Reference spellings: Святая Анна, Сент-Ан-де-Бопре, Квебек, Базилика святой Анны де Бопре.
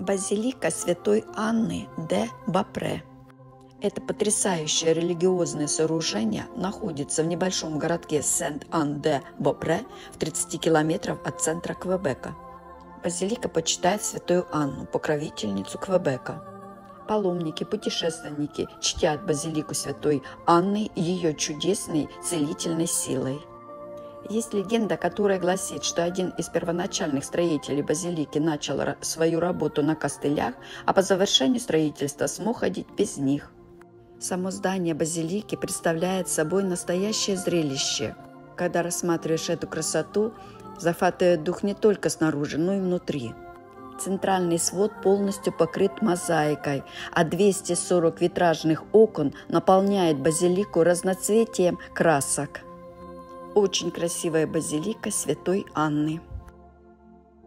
Базилика святой Анны де Бопре. Это потрясающее религиозное сооружение находится в небольшом городке Сент-Ан-де-Бопре в 30 километров от центра Квебека. Базилика почитает святую Анну, покровительницу Квебека. Паломники, путешественники чтят базилику святой Анны ее чудесной целительной силой. Есть легенда, которая гласит, что один из первоначальных строителей базилики начал свою работу на костылях, а по завершению строительства смог ходить без них. Само здание базилики представляет собой настоящее зрелище. Когда рассматриваешь эту красоту, захватывает дух не только снаружи, но и внутри. Центральный свод полностью покрыт мозаикой, а 240 витражных окон наполняют базилику разноцветием красок. Очень красивая базилика святой Анны.